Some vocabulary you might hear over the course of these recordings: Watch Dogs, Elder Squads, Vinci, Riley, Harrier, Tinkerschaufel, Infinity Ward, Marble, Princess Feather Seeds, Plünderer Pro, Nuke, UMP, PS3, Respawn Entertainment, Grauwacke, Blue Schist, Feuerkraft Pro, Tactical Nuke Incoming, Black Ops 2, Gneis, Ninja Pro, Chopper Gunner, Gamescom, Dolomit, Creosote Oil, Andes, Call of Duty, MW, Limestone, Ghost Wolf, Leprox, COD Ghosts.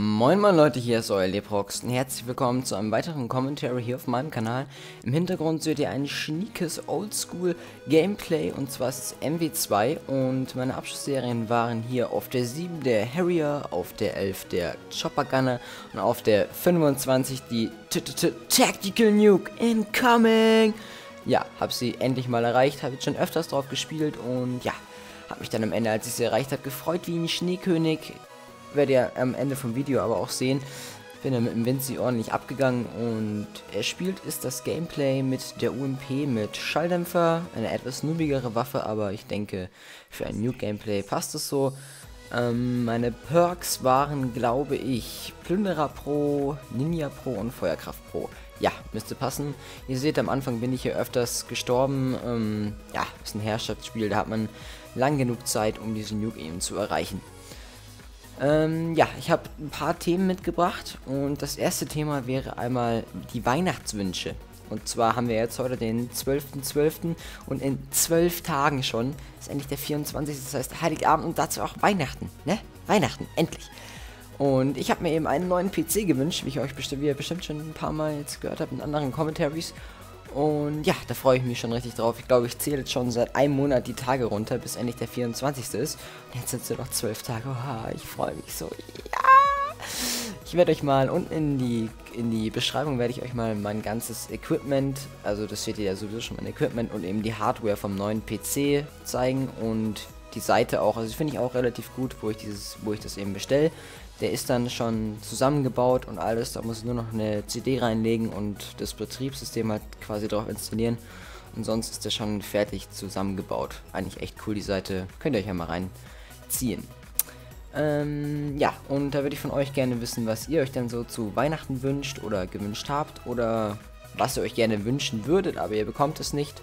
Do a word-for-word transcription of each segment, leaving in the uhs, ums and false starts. Moin moin Leute, hier ist euer Leprox und herzlich willkommen zu einem weiteren Commentary hier auf meinem Kanal. Im Hintergrund seht ihr ein schniekes Oldschool Gameplay und zwar ist es M W zwei und meine Abschussserien waren hier auf der sieben der Harrier, auf der elf der Chopper Gunner und auf der fünfundzwanzig die Tactical Nuke Incoming. Ja, hab sie endlich mal erreicht, habe jetzt schon öfters drauf gespielt und ja, habe mich dann am Ende, als ich sie erreicht habe, gefreut wie ein Schneekönig. Werdet ihr am Ende vom Video aber auch sehen. Ich bin dann mit dem Vinci ordentlich abgegangen und erspielt ist das Gameplay mit der U M P mit Schalldämpfer, eine etwas noobigere Waffe, aber ich denke für ein Nuke Gameplay passt es so. Ähm, meine Perks waren, glaube ich, Plünderer Pro, Ninja Pro und Feuerkraft Pro. Ja, müsste passen. Ihr seht, am Anfang bin ich hier öfters gestorben. Ähm, ja, ist ein Herrschaftsspiel, da hat man lang genug Zeit, um diesen Nuke eben zu erreichen. Ähm, ja, ich habe ein paar Themen mitgebracht und das erste Thema wäre einmal die Weihnachtswünsche. Und zwar haben wir jetzt heute den zwölften zwölften und in zwölf Tagen schon ist endlich der vierundzwanzigste, das heißt Heiligabend und dazu auch Weihnachten, ne? Weihnachten, endlich! Und ich habe mir eben einen neuen P C gewünscht, wie ich euch bestimmt, wie ihr bestimmt schon ein paar Mal jetzt gehört habt in anderen Commentaries. Und ja, da freue ich mich schon richtig drauf. Ich glaube, ich zähle jetzt schon seit einem Monat die Tage runter, bis endlich der vierundzwanzigste ist. Und jetzt sind es noch zwölf Tage. Oha, ich freue mich so. Ja! Ich werde euch mal unten in die, in die Beschreibung werde ich euch mal mein ganzes Equipment, also das seht ihr ja sowieso schon, mein Equipment und eben die Hardware vom neuen P C zeigen und die Seite auch. Also finde ich auch relativ gut, wo ich dieses, wo ich das eben bestelle. Der ist dann schon zusammengebaut und alles, da muss ich nur noch eine C D reinlegen und das Betriebssystem halt quasi drauf installieren. Und sonst ist der schon fertig zusammengebaut. Eigentlich echt cool die Seite, könnt ihr euch ja mal reinziehen. Ähm, ja, und da würde ich von euch gerne wissen, was ihr euch denn so zu Weihnachten wünscht oder gewünscht habt oder was ihr euch gerne wünschen würdet, aber ihr bekommt es nicht.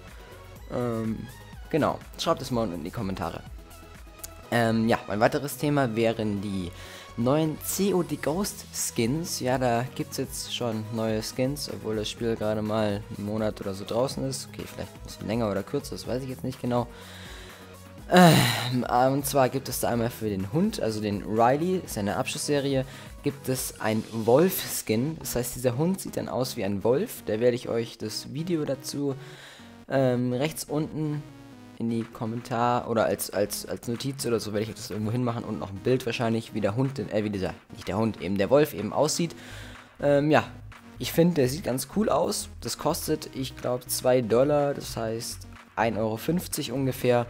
Ähm, genau, schreibt es mal unten in die Kommentare. Ähm, ja, mein weiteres Thema wären die neuen C O D Ghost Skins. Ja, da gibt es jetzt schon neue Skins, obwohl das Spiel gerade mal einen Monat oder so draußen ist. Okay, vielleicht ein bisschen länger oder kürzer, das weiß ich jetzt nicht genau. Ähm, und zwar gibt es da einmal für den Hund, also den Riley, ist eine Abschussserie, gibt es ein Wolf-Skin. Das heißt, dieser Hund sieht dann aus wie ein Wolf. Da werde ich euch das Video dazu ähm, rechts unten in die Kommentar oder als als als Notiz oder so werde ich das irgendwo hinmachen und noch ein Bild wahrscheinlich, wie der Hund, äh, wie dieser, nicht der Hund, eben der Wolf eben aussieht. Ähm, ja, ich finde, der sieht ganz cool aus. Das kostet, ich glaube, zwei Dollar, das heißt ein Euro fünfzig ungefähr.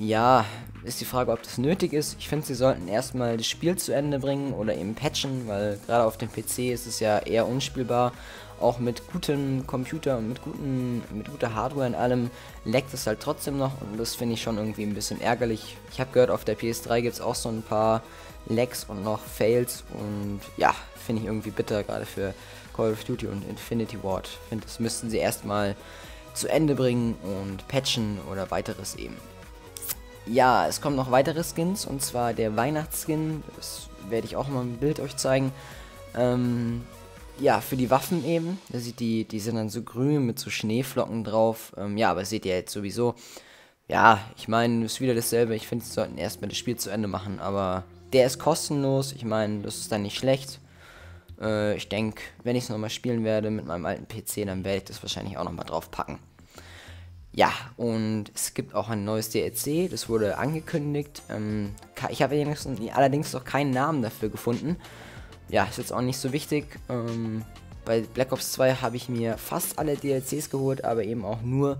Ja, ist die Frage, ob das nötig ist. Ich finde, sie sollten erstmal das Spiel zu Ende bringen oder eben patchen, weil gerade auf dem P C ist es ja eher unspielbar. Auch mit gutem Computer und mit, guten, mit guter Hardware und allem leckt es halt trotzdem noch und das finde ich schon irgendwie ein bisschen ärgerlich. Ich habe gehört, auf der P S drei gibt es auch so ein paar Lags und noch Fails und ja, finde ich irgendwie bitter, gerade für Call of Duty und Infinity Ward. Ich finde, das müssten sie erstmal zu Ende bringen und patchen oder weiteres eben. Ja, es kommen noch weitere Skins und zwar der Weihnachtsskin, das werde ich auch mal ein Bild euch zeigen. Ähm... Ja, für die Waffen eben, da sieht die, die sind dann so grün mit so Schneeflocken drauf, ähm, ja, aber das seht ihr jetzt sowieso, ja, ich meine, ist wieder dasselbe, ich finde, sie sollten erstmal das Spiel zu Ende machen, aber der ist kostenlos, ich meine, das ist dann nicht schlecht, äh, ich denke, wenn ich es nochmal spielen werde mit meinem alten P C, dann werde ich das wahrscheinlich auch nochmal drauf packen. Ja, und es gibt auch ein neues D L C, das wurde angekündigt, ähm, ich habe allerdings noch keinen Namen dafür gefunden. Ja, ist jetzt auch nicht so wichtig. Ähm, bei Black Ops zwei habe ich mir fast alle D L Cs geholt, aber eben auch nur,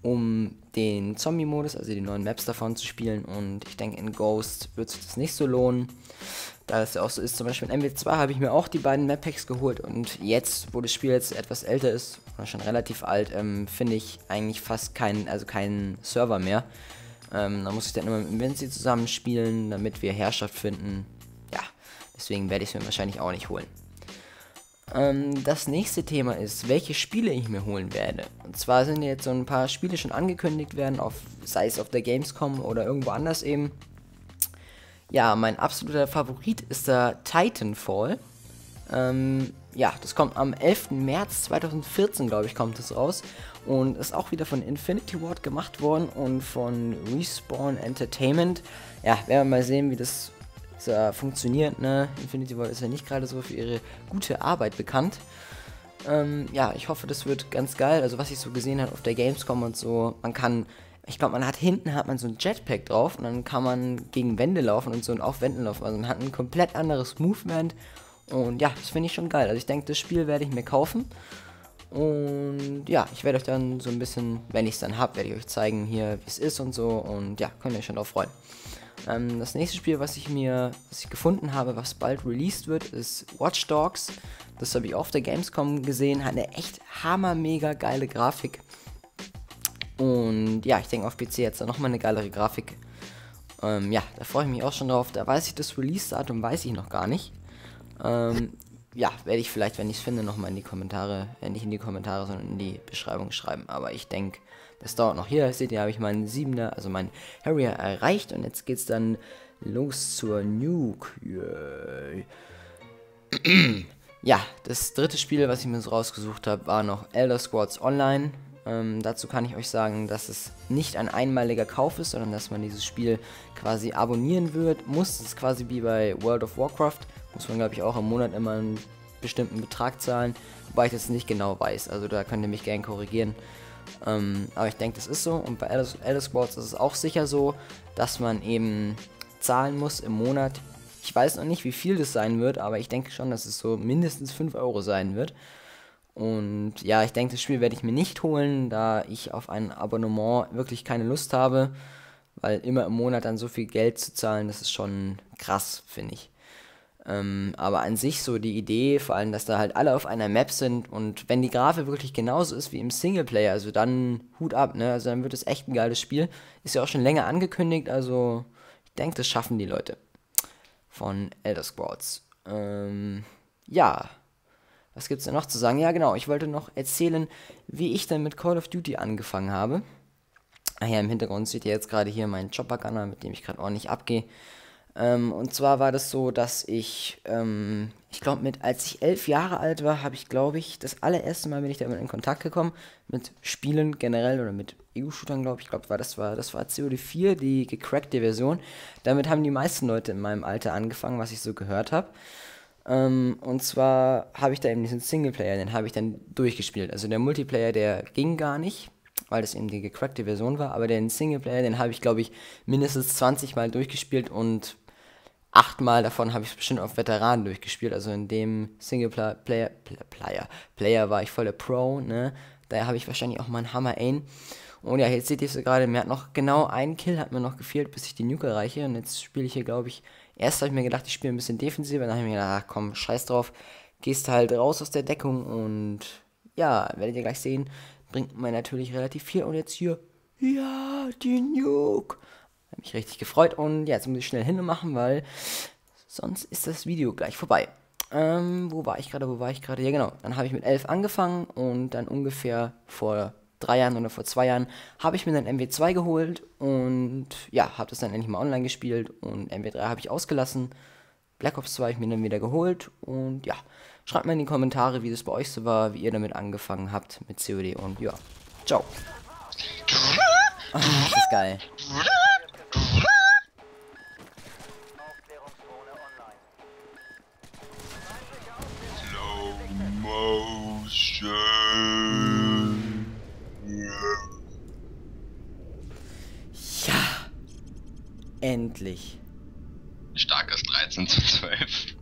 um den Zombie-Modus, also die neuen Maps davon zu spielen. Und ich denke, in Ghost wird sich das nicht so lohnen, da es ja auch so ist. Zum Beispiel in M W zwei habe ich mir auch die beiden Map-Packs geholt. Und jetzt, wo das Spiel jetzt etwas älter ist, oder schon relativ alt, ähm, finde ich eigentlich fast keinen, also keinen Server mehr. Ähm, da muss ich dann immer mit Vinci zusammenspielen, damit wir Herrschaft finden. Deswegen werde ich es mir wahrscheinlich auch nicht holen. Ähm, das nächste Thema ist, welche Spiele ich mir holen werde. Und zwar sind jetzt so ein paar Spiele schon angekündigt werden, auf, sei es auf der Gamescom oder irgendwo anders eben. Ja, mein absoluter Favorit ist der Titanfall. Ähm, ja, das kommt am elften März zweitausendvierzehn, glaube ich, kommt es raus. Und ist auch wieder von Infinity Ward gemacht worden und von Respawn Entertainment. Ja, werden wir mal sehen, wie das äh, funktioniert, ne? Infinity Ward ist ja nicht gerade so für ihre gute Arbeit bekannt. Ähm, ja, ich hoffe, das wird ganz geil. Also, was ich so gesehen habe auf der Gamescom und so, man kann... Ich glaube, man hat hinten hat man so ein Jetpack drauf und dann kann man gegen Wände laufen und so und auf Wänden laufen. Also man hat ein komplett anderes Movement und ja, das finde ich schon geil. Also ich denke, das Spiel werde ich mir kaufen und ja, ich werde euch dann so ein bisschen, wenn ich es dann habe, werde ich euch zeigen hier, wie es ist und so und ja, könnt ihr euch schon drauf freuen. Ähm, das nächste Spiel, was ich mir, was ich gefunden habe, was bald released wird, ist Watch Dogs. Das habe ich auf der Gamescom gesehen, hat eine echt hammer-mega geile Grafik. Und ja, ich denke auf P C jetzt dann nochmal eine geilere Grafik. Ähm, ja, da freue ich mich auch schon drauf. Da weiß ich das Release-Datum, weiß ich noch gar nicht. Ähm, ja, werde ich vielleicht, wenn ich es finde, nochmal in die Kommentare, äh, nicht in die Kommentare, sondern in die Beschreibung schreiben. Aber ich denke, das dauert noch. Hier, seht ihr, habe ich meinen Siebener, also meinen Harrier erreicht. Und jetzt geht's dann los zur Nuke. Yeah. Ja, das dritte Spiel, was ich mir so rausgesucht habe, war noch Elder Squads Online. Ähm, dazu kann ich euch sagen, dass es nicht ein einmaliger Kauf ist, sondern dass man dieses Spiel quasi abonnieren wird, muss. Das ist quasi wie bei World of Warcraft, muss man glaube ich auch im Monat immer einen bestimmten Betrag zahlen, wobei ich das nicht genau weiß, also da könnt ihr mich gerne korrigieren. Ähm, aber ich denke, das ist so und bei Elder Scrolls ist es auch sicher so, dass man eben zahlen muss im Monat. Ich weiß noch nicht, wie viel das sein wird, aber ich denke schon, dass es so mindestens fünf Euro sein wird. Und ja, ich denke, das Spiel werde ich mir nicht holen, da ich auf ein Abonnement wirklich keine Lust habe, weil immer im Monat dann so viel Geld zu zahlen, das ist schon krass, finde ich. Ähm, aber an sich so die Idee, vor allem, dass da halt alle auf einer Map sind und wenn die Grafik wirklich genauso ist wie im Singleplayer, also dann Hut ab, ne, also dann wird es echt ein geiles Spiel. Ist ja auch schon länger angekündigt, also ich denke, das schaffen die Leute von Elder Scrolls. Ähm, ja... Was gibt es denn noch zu sagen? Ja genau, ich wollte noch erzählen, wie ich dann mit Call of Duty angefangen habe. Ach ja, im Hintergrund seht ihr jetzt gerade hier meinen Chopper Gunner, mit dem ich gerade ordentlich abgehe. Ähm, und zwar war das so, dass ich, ähm, ich glaube mit, als ich elf Jahre alt war, habe ich glaube ich, das allererste Mal bin ich damit in Kontakt gekommen, mit Spielen generell oder mit E U-Shootern glaube ich, ich glaube war das war, das war C O D vier, die gecrackte Version. Damit haben die meisten Leute in meinem Alter angefangen, was ich so gehört habe. Um, und zwar habe ich da eben diesen Singleplayer, den habe ich dann durchgespielt. Also der Multiplayer, der ging gar nicht, weil das eben die gecrackte Version war, aber den Singleplayer, den habe ich glaube ich mindestens zwanzig Mal durchgespielt und acht Mal davon habe ich bestimmt auf Veteranen durchgespielt. Also in dem Singleplayer, Player, Player, Player war ich voll der Pro, ne? Daher habe ich wahrscheinlich auch mal einen Hammer Aim. Und ja, jetzt seht ihr es so gerade, mir hat noch genau ein Kill, hat mir noch gefehlt, bis ich die Nuke erreiche. Und jetzt spiele ich hier, glaube ich, erst habe ich mir gedacht, ich spiele ein bisschen defensiver. Dann habe ich mir gedacht, ach komm, scheiß drauf, gehst halt raus aus der Deckung. Und ja, werdet ihr gleich sehen, bringt mir natürlich relativ viel. Und jetzt hier, ja, die Nuke. Hat mich richtig gefreut. Und ja, jetzt muss ich schnell hin machen, weil sonst ist das Video gleich vorbei. Ähm, wo war ich gerade, wo war ich gerade? Ja genau, dann habe ich mit elf angefangen und dann ungefähr vor... drei Jahren oder vor zwei Jahren, habe ich mir dann M W zwei geholt und ja, habe das dann endlich mal online gespielt und M W drei habe ich ausgelassen, Black Ops zwei habe ich mir dann wieder geholt und ja, schreibt mal in die Kommentare, wie das bei euch so war, wie ihr damit angefangen habt mit C O D und ja, ciao. Oh, das ist geil. Slow Motion. Endlich. Starkes dreizehn zu zwölf.